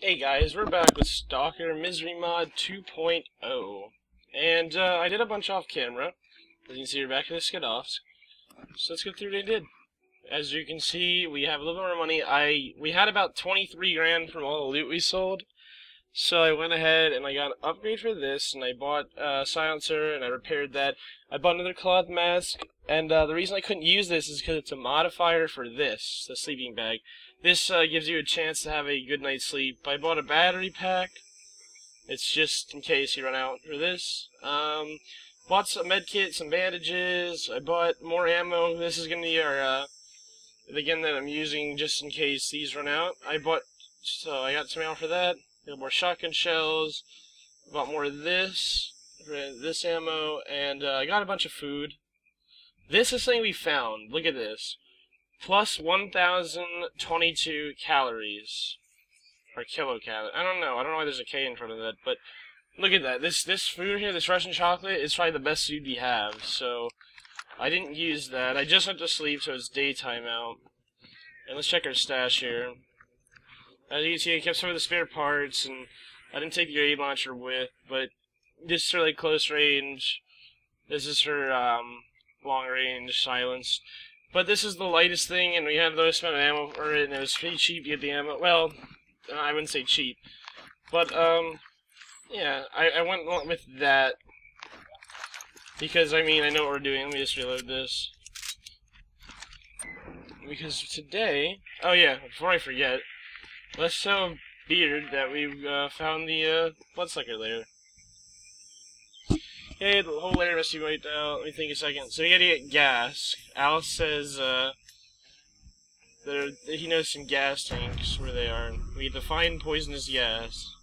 Hey guys, we're back with Stalker Misery Mod 2.0. And I did a bunch off camera. As you can see, we're back at the Skidoffs. So let's go through what I did. As you can see, we have a little more money. We had about 23 grand from all the loot we sold. So I went ahead and I got an upgrade for this, and I bought a silencer, and I repaired that. I bought another cloth mask, and the reason I couldn't use this is because it's a modifier for this, the sleeping bag. This gives you a chance to have a good night's sleep. I bought a battery pack. It's just in case you run out for this. Bought some medkit, some bandages. I bought more ammo. This is going to be our, the gun that I'm using just in case these run out. I got some ammo for that. Got more shotgun shells. Bought more of this, ammo, and I got a bunch of food. This is something we found. Look at this. Plus 1,022 calories, or kilocalories. I don't know why there's a K in front of that, but look at that. This food here, this Russian chocolate, is probably the best food we have, so I didn't use that. I just went to sleep, so it's daytime out. And let's check our stash here. As you can see, I kept some of the spare parts, and I didn't take the grenade launcher with, but this is really close range. This is for long range, silenced. But this is the lightest thing, and we had the most amount of ammo for it, and it was pretty cheap to get the ammo. Well, I wouldn't say cheap. But, yeah, I went with that. Because, I mean, I know what we're doing. Let me just reload this. Because today... Oh, yeah, before I forget, let's sell beard that we found the Bloodsucker layer. Okay, the whole layer must be wiped out. Let me think a second. So we gotta get gas. Al says that he knows some gas tanks where they are. We need to find poisonous gas.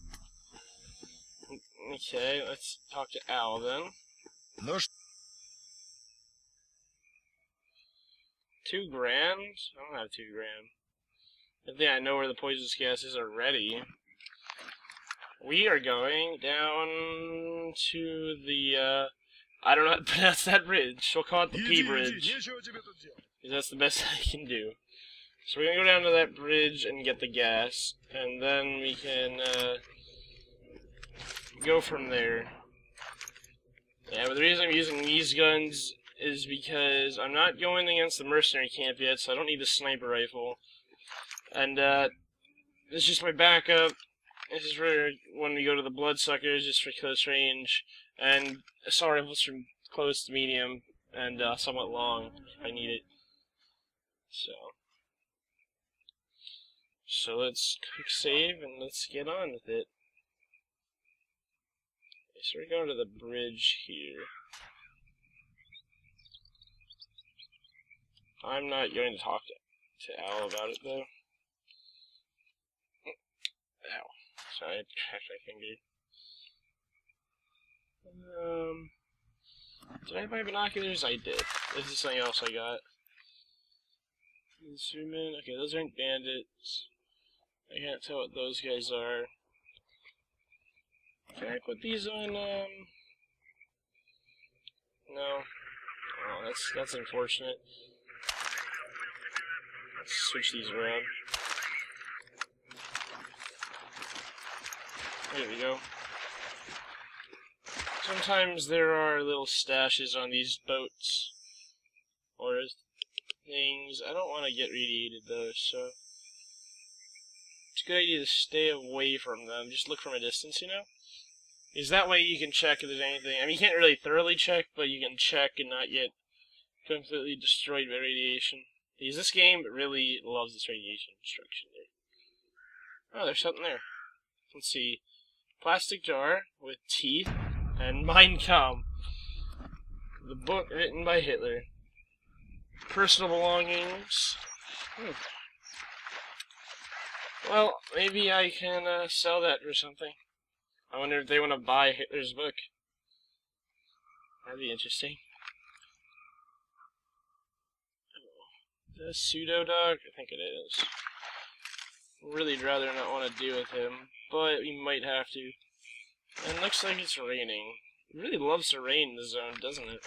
Okay, let's talk to Al then. No. 2 grand? I don't have 2 grand. I think I know where the poisonous gas is already. We are going down to the, I don't know how to pronounce that bridge. We'll call it the P bridge. Because that's the best I can do. So we're going to go down to that bridge and get the gas. And then we can, go from there. Yeah, but the reason I'm using these guns is because I'm not going against the mercenary camp yet, so I don't need the sniper rifle. And, this is just my backup. This is for when we go to the Bloodsuckers, just for close range, and assault rifles from close to medium, and somewhat long, if I need it. So let's quick save, and let's get on with it. Okay, so we're going to the bridge here. I'm not going to talk to Al about it, though. Ow. Sorry, I cracked my finger. Did I buy binoculars? I did. This is something else I got. Zoom in. Okay, those aren't bandits. I can't tell what those guys are. Can I put these on, No. Oh, that's unfortunate. Let's switch these around. There we go. Sometimes there are little stashes on these boats or things. I don't want to get radiated though, so it's a good idea to stay away from them. Just look from a distance, you know? Because that way you can check if there's anything. I mean, you can't really thoroughly check, but you can check and not get completely destroyed by radiation. Because this game really loves this radiation destruction there. Oh, there's something there. Let's see. Plastic jar with teeth and Mein Kampf. The book written by Hitler. Personal belongings. Well, maybe I can sell that or something. I wonder if they want to buy Hitler's book. That'd be interesting. Is that a pseudo-dog? I think it is. Really rather not want to deal with him, but we might have to. And it looks like it's raining. It really loves to rain in the zone, doesn't it?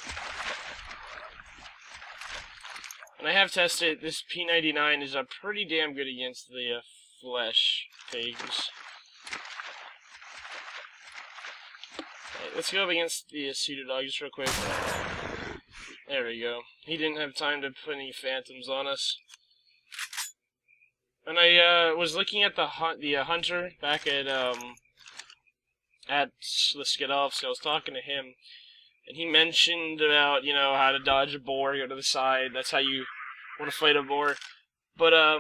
And I have tested, this P-99 is pretty damn good against the flesh pigs. Let's go up against the pseudo-dog just real quick. There we go. He didn't have time to put any phantoms on us. And I was looking at the hunter back at the Skidoffs, so I was talking to him, and he mentioned about, you know, how to dodge a boar, go to the side, that's how you want to fight a boar. But I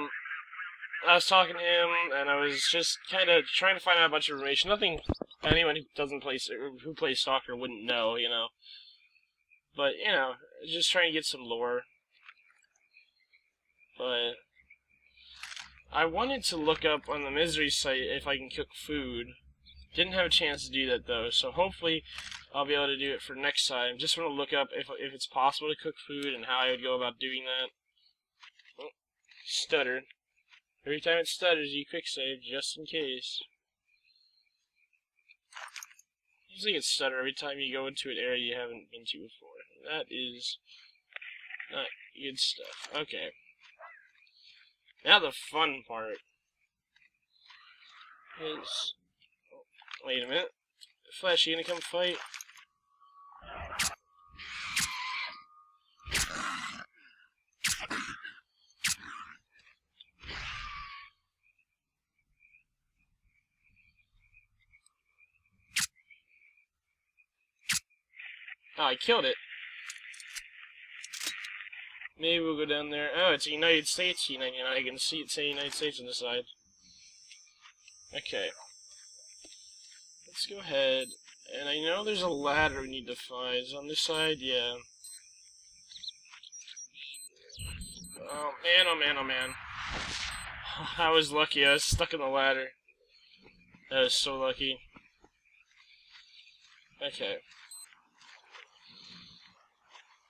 was talking to him, and I was just kind of trying to find out a bunch of information. Nothing anyone who doesn't play who plays Stalker wouldn't know, you know. But you know, just trying to get some lore. But I wanted to look up on the Misery site if I can cook food. Didn't have a chance to do that though, so hopefully I'll be able to do it for next time. Just want to look up if it's possible to cook food and how I would go about doing that. Oh, stuttered. Every time it stutters, you quick save just in case. Usually it stutters every time you go into an area you haven't been to before. That is not good stuff. Okay. Now the fun part is... Oh, wait a minute. Flash, you gonna come fight? Oh, I killed it. Maybe we'll go down there. Oh, it's a United States P-99. I can see it say United States on the side. Okay. Let's go ahead. And I know there's a ladder we need to find. Is it on this side? Yeah. Oh, man, oh, man, oh, man. I was lucky. I was stuck in the ladder. I was so lucky. Okay.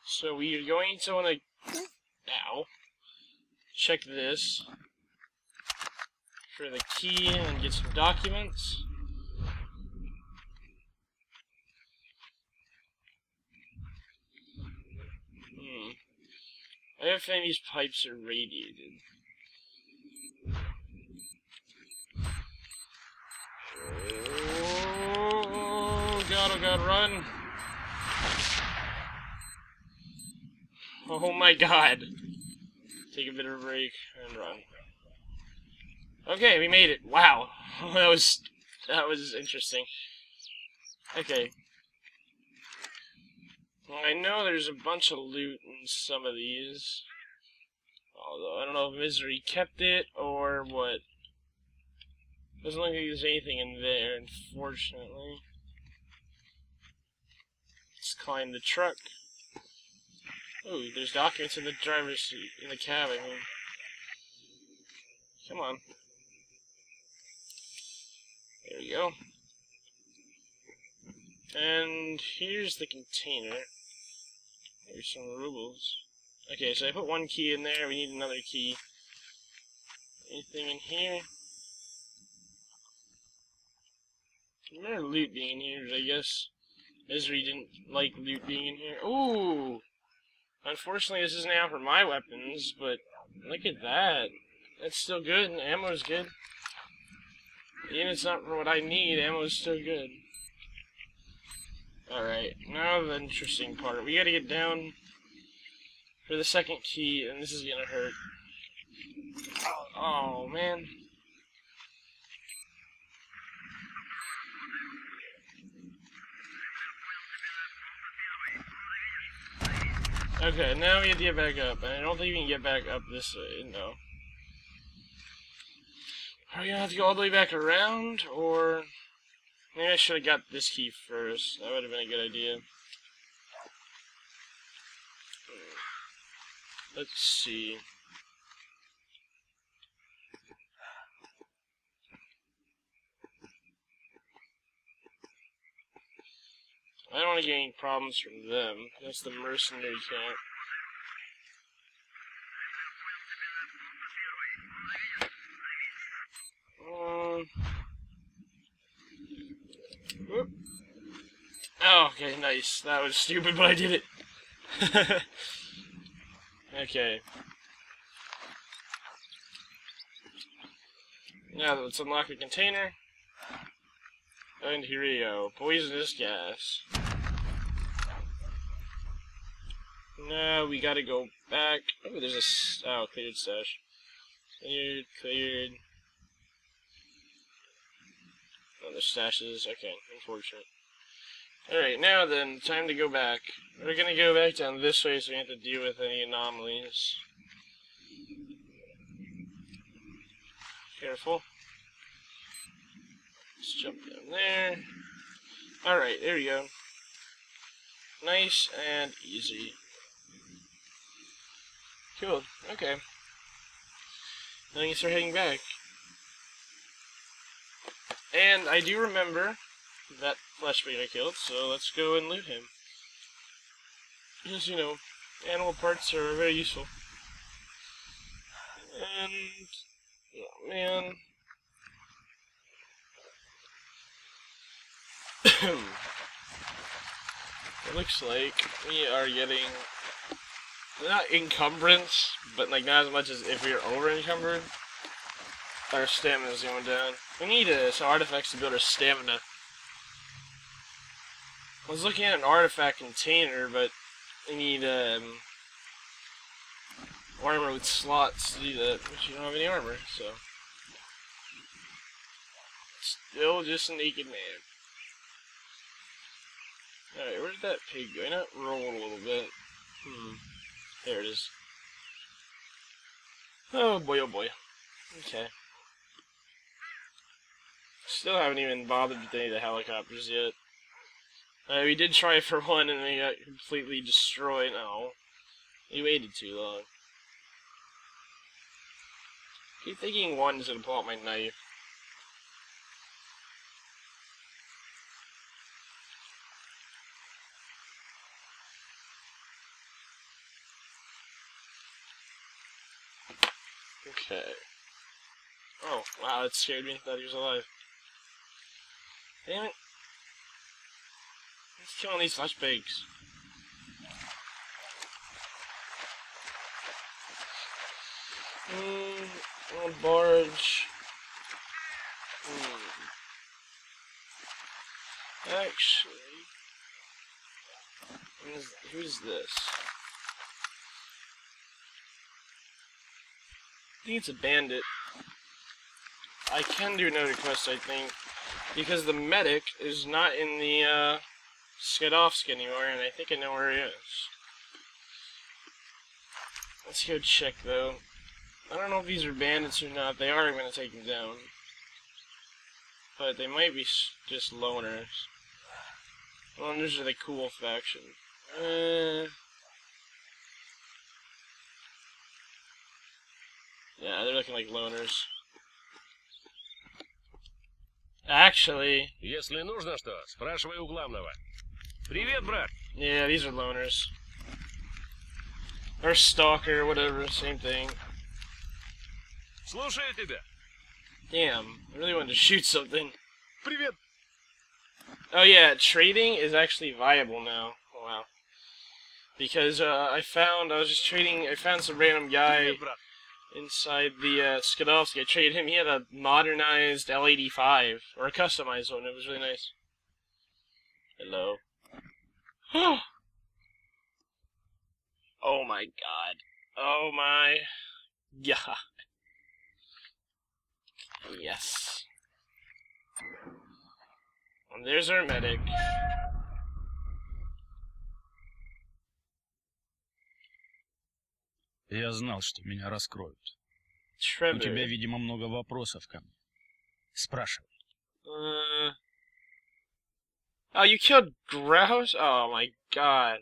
So we are going to want to... Now, check this for the key and get some documents. I have a feeling these pipes are radiated. Oh god, run! Oh my god. Take a bit of a break and run. Okay, we made it. Wow. that was interesting. Okay. I know there's a bunch of loot in some of these. Although I don't know if Misery kept it or what. Doesn't look like there's anything in there, unfortunately. Let's climb the truck. Oh, there's documents in the driver's seat, in the cab, I mean. Come on. There we go. And here's the container. Here's some rubles. Okay, so I put one key in there, we need another key. Anything in here? I remember loot being in here, I guess. Misery didn't like loot being in here. Ooh! Unfortunately, this isn't out for my weapons, but look at that. That's still good, and ammo's good. Even if it's not for what I need, ammo's still good. Alright, now the interesting part. We gotta get down for the second key, and this is gonna hurt. Oh, man. Okay, now we have to get back up, and I don't think we can get back up this way, no. Are we gonna have to go all the way back around, or... Maybe I should have got this key first, that would have been a good idea. Let's see... I don't want to get any problems from them. That's the mercenary camp. Whoop. Oh, okay, nice. That was stupid, but I did it. Okay. Now let's unlock the container. And here we go. Poisonous gas. Now we gotta go back. Oh, there's a... Oh, cleared stash. Cleared, cleared. Oh, the stashes. Okay, unfortunate. Alright, now then, time to go back. We're gonna go back down this way so we don't have to deal with any anomalies. Careful. Let's jump down there. Alright, there we go. Nice and easy. Cool, okay. Now you start heading back. And I do remember that fleshbag I killed, so let's go and loot him. Because, you know, animal parts are very useful. And... oh, man. It looks like we are getting... not encumbrance, but like not as much as if we were over encumbered. Our stamina is going down. We need some artifacts to build our stamina. I was looking at an artifact container, but we need armor with slots to do that, but you don't have any armor, so. Still just a naked man. Alright, where did that pig go? I not rolled a little bit. There it is. Oh boy, oh boy. Okay. Still haven't even bothered with any of the helicopters yet. We did try for one and they got completely destroyed. Oh. We waited too long. I keep thinking one's gonna pull out my knife. Okay. Oh, wow, that scared me. I thought he was alive. Damn it. He's killing these flashbangs. On barge. Actually... who's this? I think it's a bandit. I can do another quest, I think, because the medic is not in the Skidoffs anymore, and I think I know where he is. Let's go check, though. I don't know if these are bandits or not. They are going to take him down, but they might be just loners. Loners are the cool faction. Yeah, they're looking like loners. Actually... Если нужно что, спрашивай у главного. Привет, брат. Yeah, these are loners. Or stalker, whatever, same thing. Слушаю тебя. Damn, I really wanted to shoot something. Привет. Oh yeah, trading is actually viable now. Oh, wow. Because I found some random guy... inside the Skidovsky. I traded him. He had a modernized L85, or a customized one. It was really nice. Hello. Oh my god. Oh my god. Yes. And there's our medic. Я знал, что меня раскроют. У тебя, видимо, много вопросов ко мне. Спрашивай. Oh, you killed Grouse? Oh my god.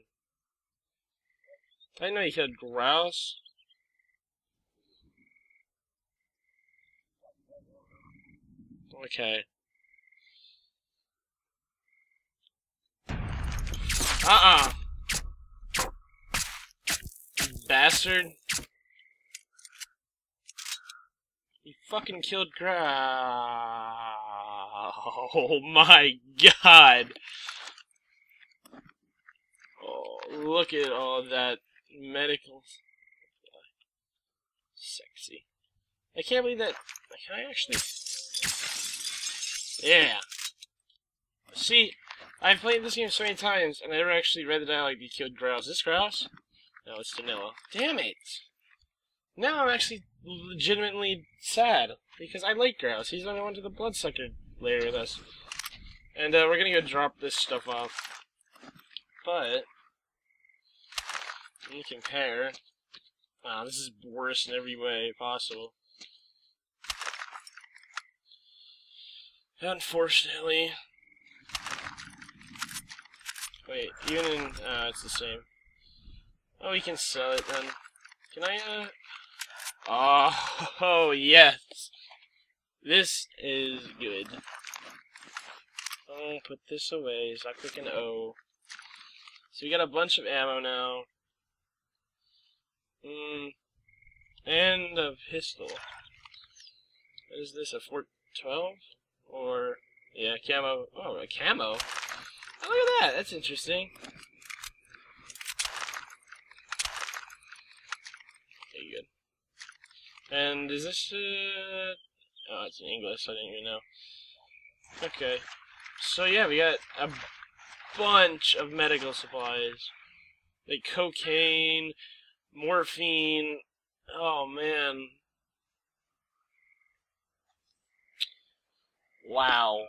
I know you killed Grouse. Okay. Bastard. You fucking killed Oh my god. Oh, look at all that medical. Sexy. I can't believe that. Can I actually? Yeah. See, I've played this game so many times, and I never actually read the dialogue that killed Grouse. Is this Grouse? No, it's Danilo. Damn it! Now I'm actually legitimately sad, because I like Grouse. He's the only one to the Bloodsucker layer with us. And we're gonna go drop this stuff off. But, you compare. Wow, this is worse in every way possible. Unfortunately. Wait, even in, it's the same. Oh, we can sell it then. Can I, oh, yes! This is good. Oh, put this away, so I click an O. So we got a bunch of ammo now. And a pistol. What is this, a Fort 12? Or, yeah, camo. Oh, a camo? Oh, look at that! That's interesting. Okay, good. And is this, oh, it's in English, so I didn't even know. Okay. So, yeah, we got a bunch of medical supplies. Like cocaine, morphine. Oh, man. Wow.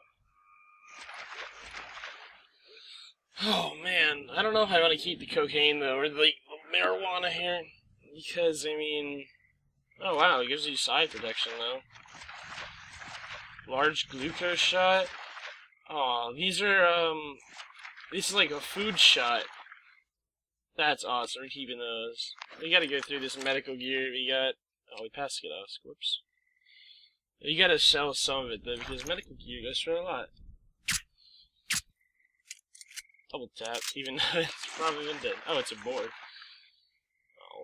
Oh, man. I don't know if I want to keep the cocaine, though, or, like, marijuana here. Because, I mean... Oh, wow, it gives you side protection, though. Large glucose shot. Aw, these are, this is like a food shot. That's awesome. We're keeping those. We gotta go through this medical gear. We got... Oh, we passed Skidoffs. Whoops. You gotta sell some of it, though, because medical gear goes for a lot. Double tap, even though it's probably been dead. Oh, it's a board. Oh.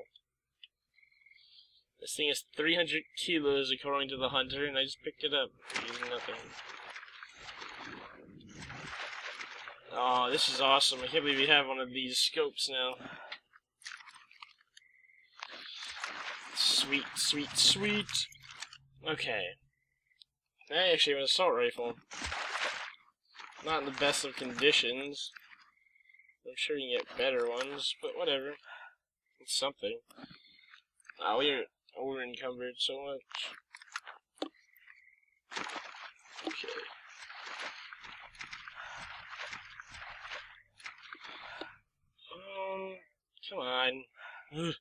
This thing is 300 kilos, according to the hunter, and I just picked it up using nothing. Oh, this is awesome. I can't believe we have one of these scopes now. Sweet, sweet, sweet. Okay. I actually have an assault rifle. Not in the best of conditions. I'm sure you can get better ones, but whatever. It's something. Ah, we're over-encumbered so much. Okay. Come on. Ugh.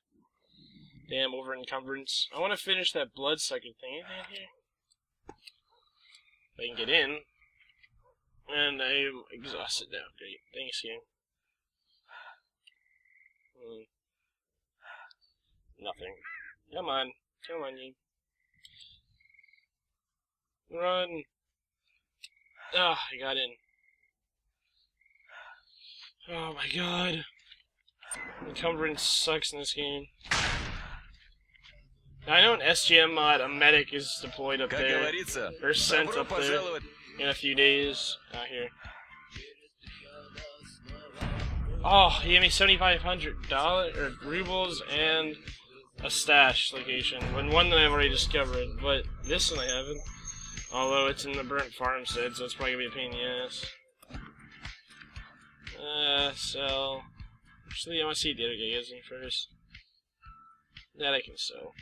Damn, over encumbrance. I want to finish that Bloodsucker thing. Anything in here? If I can get in. And I am exhausted now. Great. Thanks, game. Nothing. Come on. Come on, you. Run. Ah, I got in. Oh my god. Encumbrance sucks in this game. Now, I know in SGM mod, a medic is deployed up there, or sent up there, in a few days, out here. Oh, he gave me $7,500, or rubles, and a stash location, and one that I've already discovered, but this one I haven't, although it's in the burnt farmstead, so it's probably gonna be a pain in the ass. So, actually I wanna see the other guy using first. That I can sell.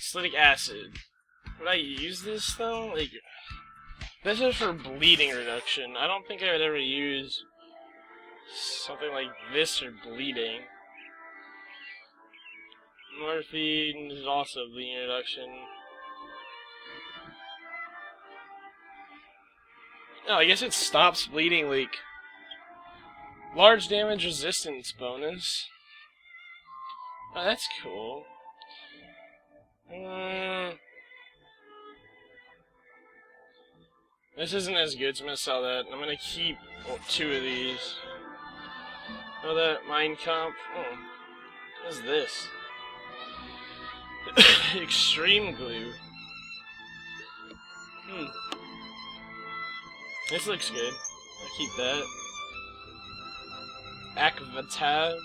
Slitic acid. Would I use this though? Like, this is for bleeding reduction. I don't think I would ever use something like this for bleeding. Morphine is also bleeding reduction. No, I guess it stops bleeding leak. Large damage resistance bonus. Oh, that's cool. This isn't as good, so I'm gonna sell that. I'm gonna keep two of these. Oh, that Mind Comp. Oh, what is this? Extreme glue. This looks good. I'll keep that. Acvatab.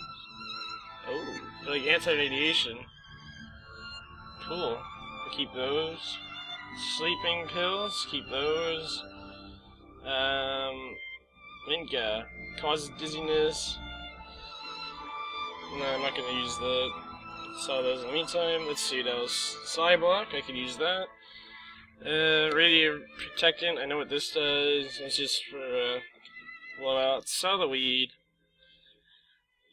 Oh, like anti-radiation. Cool. I'll keep those. Sleeping pills, keep those. Vinca, causes dizziness. No, I'm not going to use the sawdust in the meantime. Let's see what else. Psyblock, I could use that. Radio protectant, I know what this does. It's just for blowouts. Sell the weed.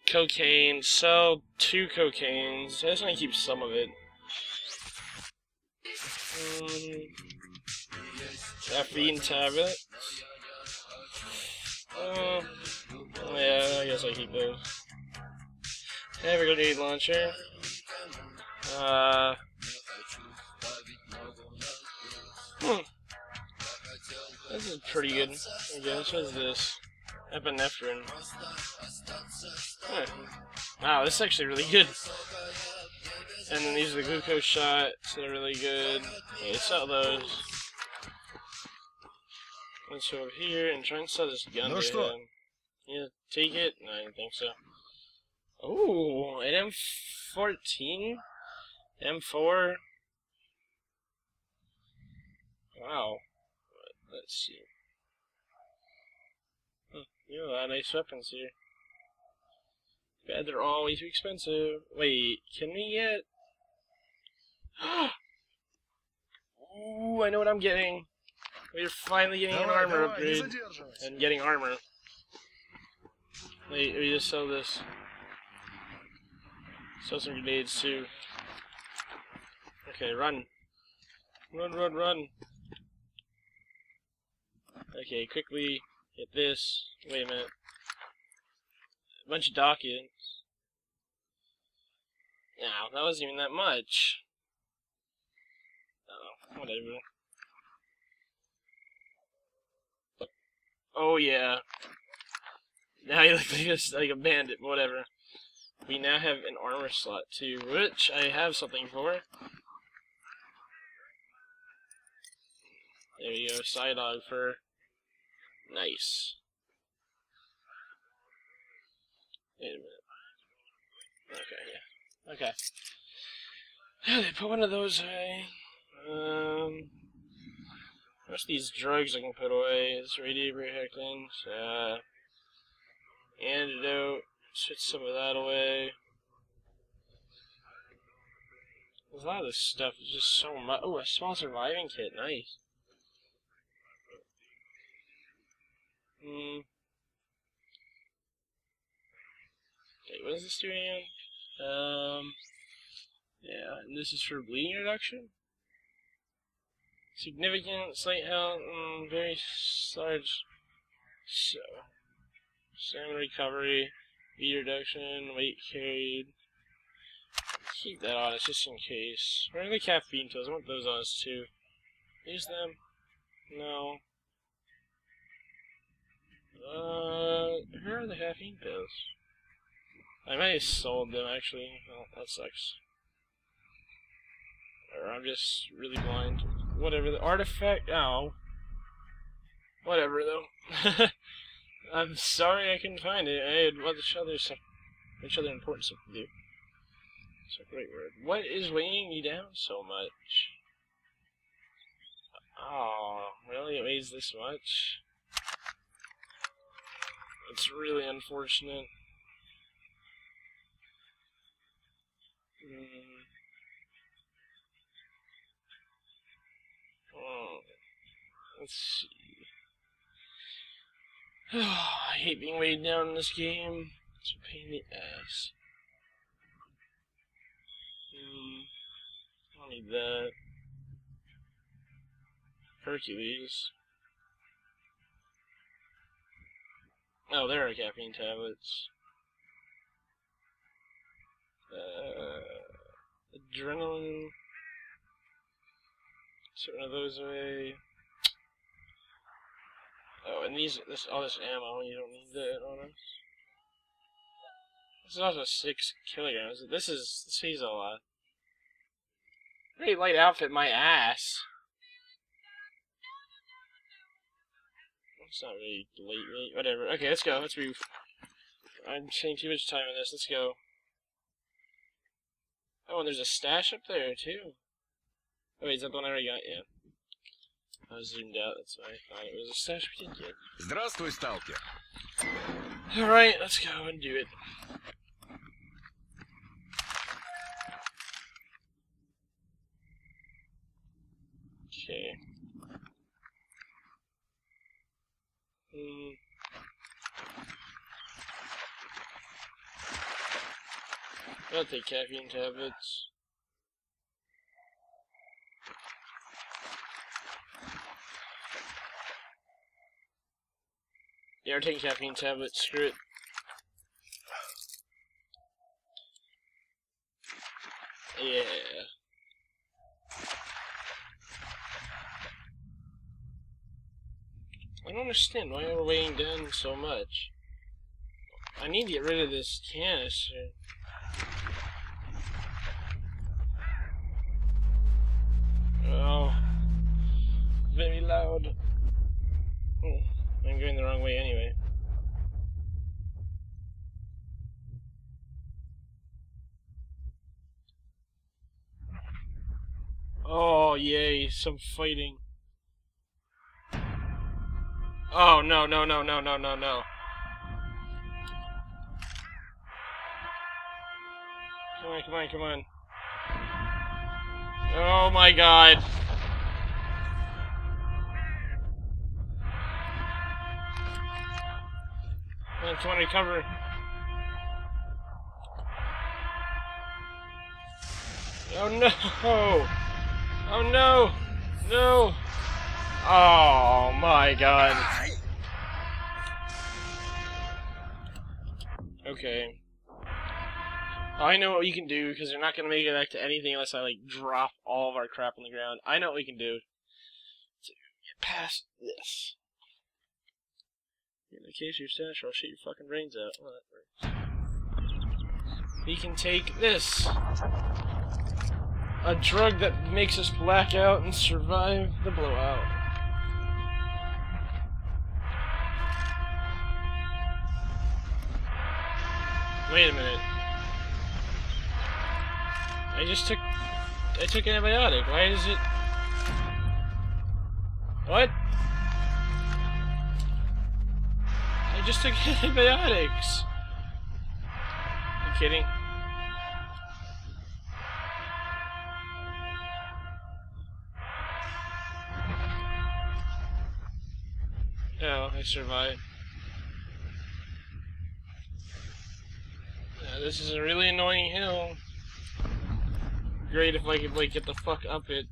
Cocaine, sell 2 cocaines. I just want to keep some of it. Caffeine tablet. Yeah, I guess I keep those. Have a grenade launcher. This is pretty good. I guess. What is this? Epinephrine. Huh. Wow, this is actually really good. And then these are the glucose shots. They're really good. Okay, let's sell those. Let's go over here and try and sell this gun. Yeah, take it. No, I didn't think so. Ooh, an M14? M4? Wow. Let's see. Huh, you have a lot of nice weapons here. Bad they're always too expensive. Wait, can we get... Ooh, I know what I'm getting. We're finally getting an armor upgrade. And getting armor. Wait, we just sell this. Sell some grenades too. Okay, run. Run, run, run. Okay, quickly get this. Wait a minute. A bunch of documents. Now, that wasn't even that much. Oh, whatever. Oh yeah. Now you look like a bandit, but whatever. We now have an armor slot too, which I have something for. There you go, Psydog fur. Nice. Wait a minute. Okay, yeah. Okay. Yeah, they put one of those away. Most of these drugs I can put away. It's radioprotectant, antidote. Switch some of that away. There's a lot of this stuff, it's just so much. Oh, a small surviving kit, nice. Okay, what is this doing? Yeah, and this is for bleeding reduction? Significant, slight health, very large. So, stamina recovery. Speed reduction, weight carried. Keep that on us just in case. Where are the caffeine pills? I want those on us too. Use them? No. Where are the caffeine pills? I might have sold them actually. Oh, that sucks. Or I'm just really blind. Whatever. The artifact. Ow. Whatever though. I'm sorry I couldn't find it. I had much other important stuff to do. It's a great word. What is weighing me down so much? Oh, really? It weighs this much? It's really unfortunate. Oh, let's see. I hate being weighed down in this game. It's a pain in the ass. I don't need that. Hercules. Oh, there are caffeine tablets. Adrenaline. Set one of those away. Oh, and this all this ammo, you don't need that on us. This is also 6 kilograms. This weighs a lot. Pretty light outfit, my ass. It's not really late, whatever. Okay, let's go. Let's move. I'm spending too much time on this. Let's go. Oh, and there's a stash up there too. Oh wait, is that the one I already got? Yeah. I was zoomed out, that's why I thought it was a stash particular. Здравствуй, Stalker. Alright, let's go and do it. Okay. I'll take caffeine tablets. Yeah, we're taking caffeine tablets, screw it. Yeah. I don't understand why we're weighing down so much. I need to get rid of this canister. Oh, very loud. Oh, I'm going the wrong way anyway. Oh, yay, some fighting. Oh, no, no, no, no, no, no, no. Come on, come on, come on. Oh my god. That's one to cover. Oh no! Oh no! No! Oh my god. Okay. I know what we can do, because they're not going to make it back to anything unless I, like, drop all of our crap on the ground. I know what we can do to get past this. Get in the case of your stash or I'll shoot your fucking brains out. Well, that works. We can take this. A drug that makes us black out and survive the blowout. Wait a minute. I took an antibiotic. Why is it? What? I just took antibiotics. Are you kidding? Oh, I survived. Yeah, this is a really annoying hill. Great if I could, like, get the fuck up it.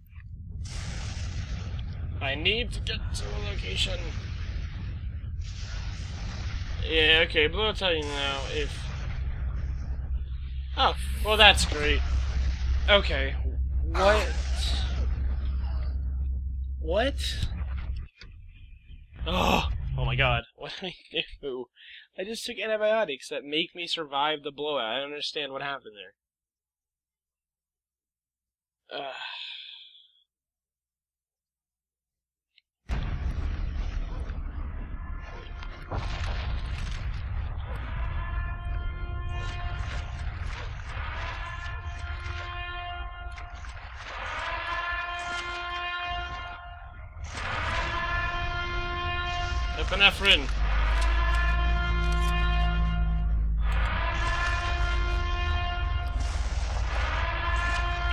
I need to get to a location. Yeah, okay, blow time now if... Oh, well that's great. Okay, what? What? Oh, oh my god, what do I do? I just took antibiotics that make me survive the blowout. I don't understand what happened there. Epinephrine.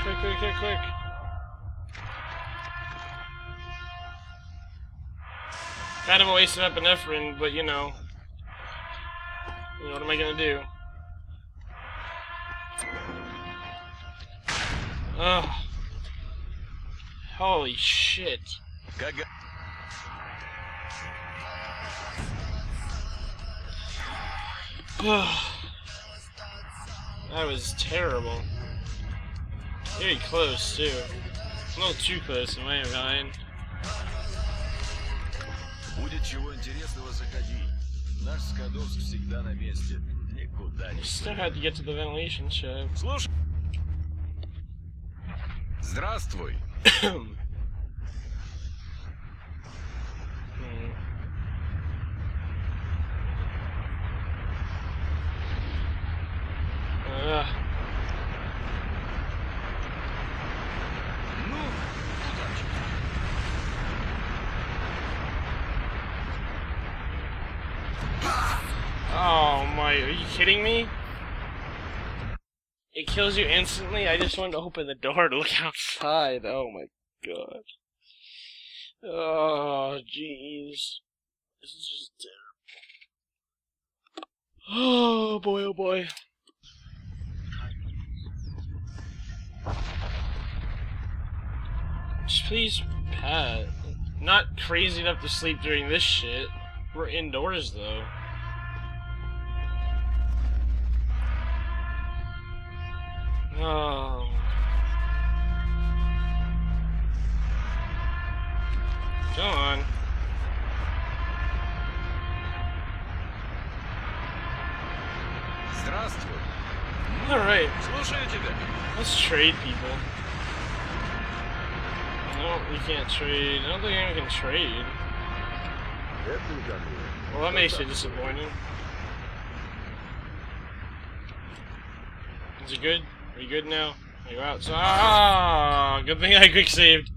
Quick, quick, quick. Kind of a waste of epinephrine, but you know what am I gonna do? Ugh. Holy shit. That was terrible. Very close, too. A little too close in my opinion. We still had to get to the ventilation shaft. Здравствуй. Oh my, are you kidding me? It kills you instantly? I just wanted to open the door to look outside. Oh my god. Oh, jeez. This is just terrible. Oh boy, oh boy. Just please, Pat. Not crazy enough to sleep during this shit. We're indoors though. Oh. Go on. Alright. Let's trade people. No, we can't trade. I don't think anyone can trade. Well, that makes it disappointing. Is it good? Are you good now? Are you out? Ah, good thing I quick saved.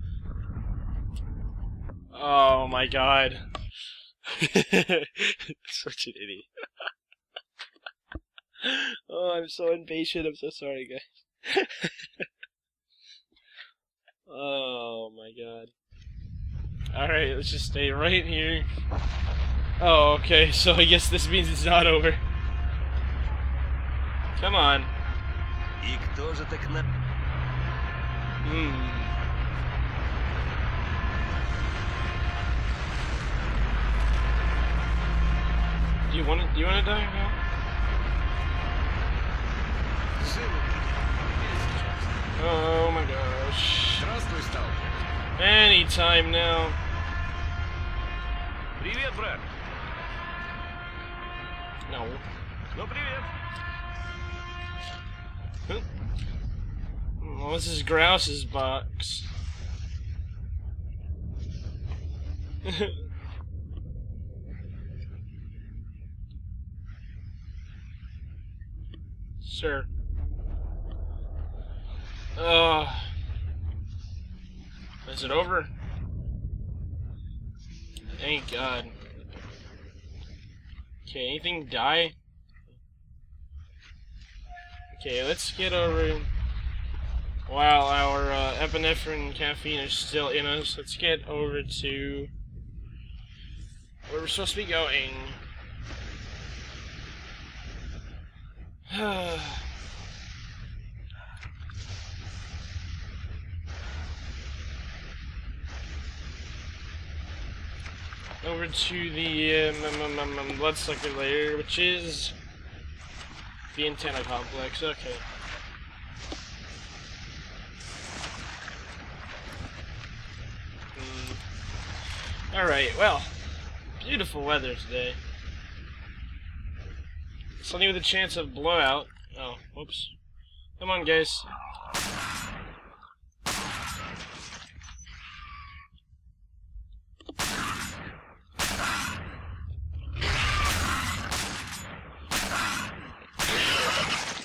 Oh my god. Such an idiot. Oh, I'm so impatient. I'm so sorry, guys. Oh my god. Alright, let's just stay right here. Oh, okay, so I guess this means it's not over. Come on. Do you wanna die or no? Oh my gosh. Any time now. No. Huh? Well, this is Grouse's box. Sure. Is it over? Thank God. Okay, anything die? Okay, let's get over. Wow, our epinephrine and caffeine are still in us. Let's get over to where we're supposed to be going. Over to the Bloodsucker layer, which is the antenna complex. Okay. Alright, well, beautiful weather today. Sunny with a chance of blowout. Oh, whoops. Come on, guys.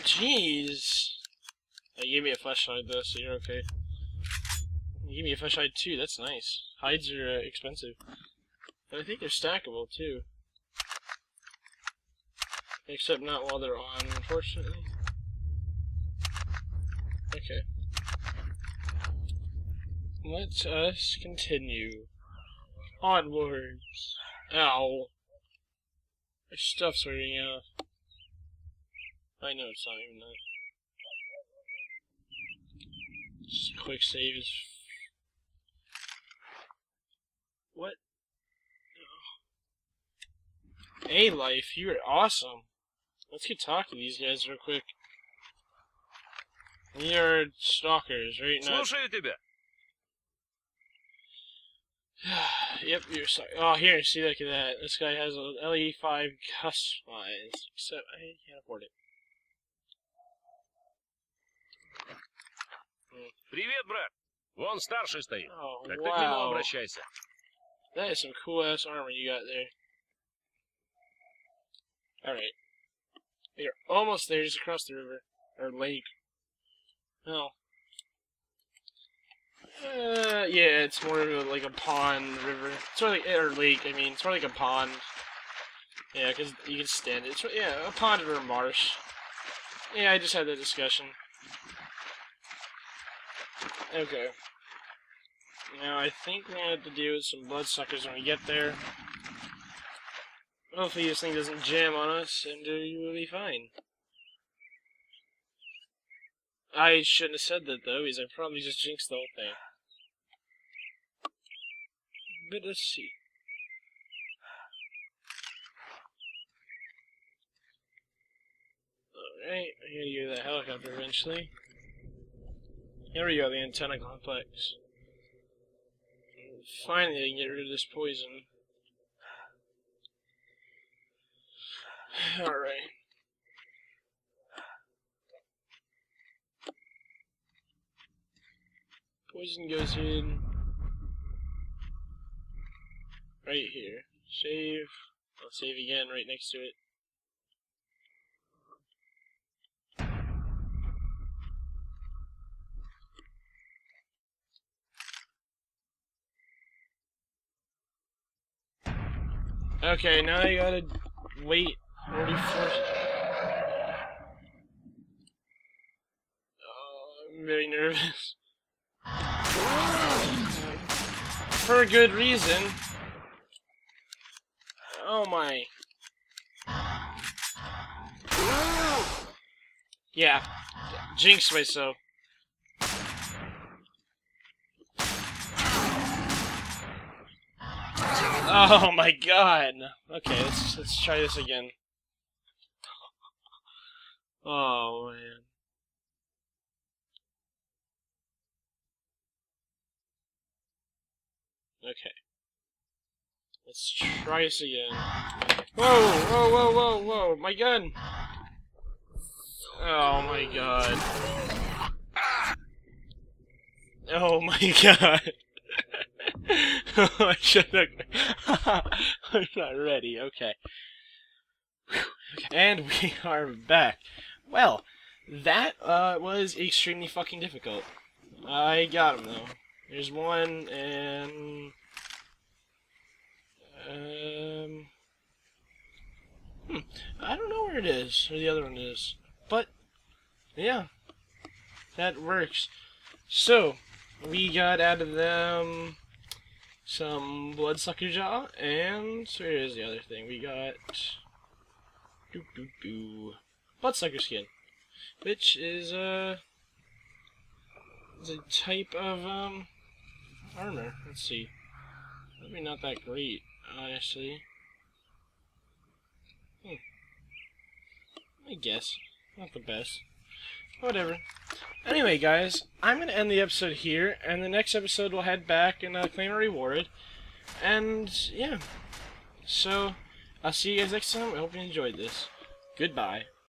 Jeez. They gave me a flashlight though, so you're okay. You gave me a flashlight too, that's nice. Hides are expensive. But I think they're stackable too. Except not while they're on, unfortunately. Okay. Let us continue. Onwards. Ow. There's stuff sorting out. I know it's not even that. Just a quick save is. What? No. A-Life, you are awesome. Let's get talking to these guys real quick. We are stalkers, right now. Yep, you're sorry. Oh, here, see, look at that. This guy has an L85 customized, except I can't afford it. Привет, брат. Вон старший стоит. Так ты к нему обращайся. That is some cool ass armor you got there. Alright. You're almost there, just across the river. Or lake. No. Yeah, it's more like a pond river. It's more like, or lake, I mean. It's more like a pond. Yeah, because you can stand it. It's, yeah, a pond or a marsh. Yeah, I just had that discussion. Okay. Now, I think we're going to have to deal with some bloodsuckers when we get there. Hopefully this thing doesn't jam on us, and you will be fine. I shouldn't have said that, though, because I probably just jinxed the whole thing. But let's see. Alright, I gotta get to that helicopter eventually. Here we go, the antenna complex. And finally, I can get rid of this poison. Alright. Poison goes in. Right here. Save. I'll save again right next to it. Okay, now I gotta wait. 44. Oh, I'm very nervous. For good reason. Oh my. Yeah. Jinxed myself. Oh my god. Okay, let's try this again. Oh man. Okay. Let's try this again. Whoa! Whoa! Whoa! Whoa! Whoa! My gun! Oh my god! Oh my god! I should have. I'm not ready. Okay. And we are back. Well, that was extremely fucking difficult. I got him though. There's one and. I don't know where it is, or the other one is, but, yeah, that works. So, we got out of them some bloodsucker jaw, and where is the other thing? We got bloodsucker skin, which is a type of, armor. Let's see. Probably not that great, honestly. I guess. Not the best. Whatever. Anyway, guys, I'm going to end the episode here, and the next episode we'll head back and claim a reward. And, yeah. So, I'll see you guys next time. I hope you enjoyed this. Goodbye.